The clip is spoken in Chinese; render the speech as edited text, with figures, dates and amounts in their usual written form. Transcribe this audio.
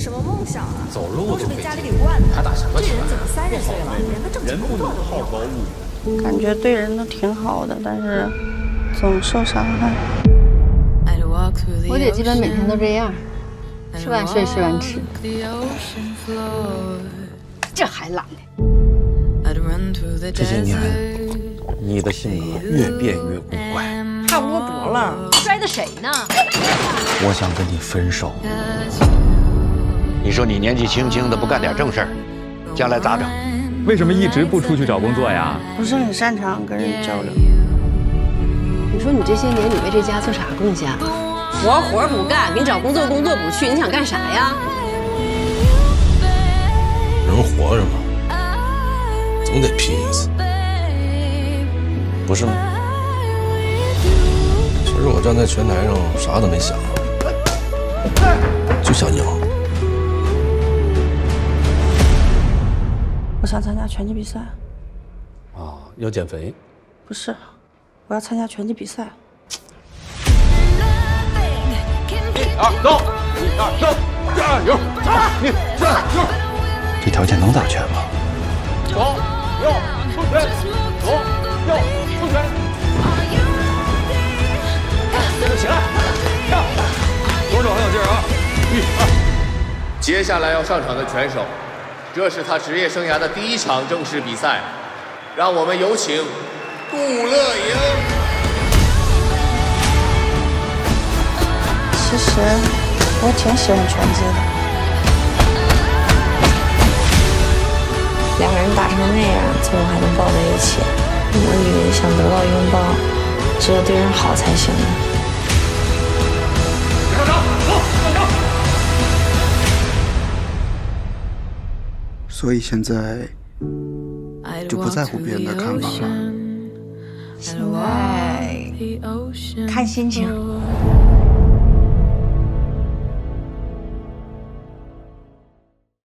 什么梦想啊？走路都被家里给惯的，还打什么拳？这人怎么30岁了，连个正经工作都没有？感觉对人都挺好的，但是总受伤害。我姐基本每天都这样，吃完睡，睡完吃。这还懒呢。这些年，你的性格越变越古怪。太窝脖了，摔的谁呢？我想跟你分手。 你说你年纪轻轻的不干点正事儿，将来咋整？为什么一直不出去找工作呀？不是很擅长跟人交流。你说你这些年你为这家做啥贡献？活不干，给你找工作，工作不去，你想干啥呀？人活着嘛，总得拼一次，不是吗？其实我站在拳台上啥都没想，就想赢。 我想参加拳击比赛。啊，要减肥？不是，我要参加拳击比赛。1、2、3，1、2、3，加油！1、2、3，这条件能打拳吗？左右出拳，起来，跳，左手很有劲啊！接下来要上场的拳手。 这是他职业生涯的第一场正式比赛，让我们有请顾乐莹。其实我挺喜欢拳击的，两个人打成那样，最后还能抱在一起，我以为想得到拥抱，只有对人好才行呢。 所以现在就不在乎别人的看法了。现在看心情。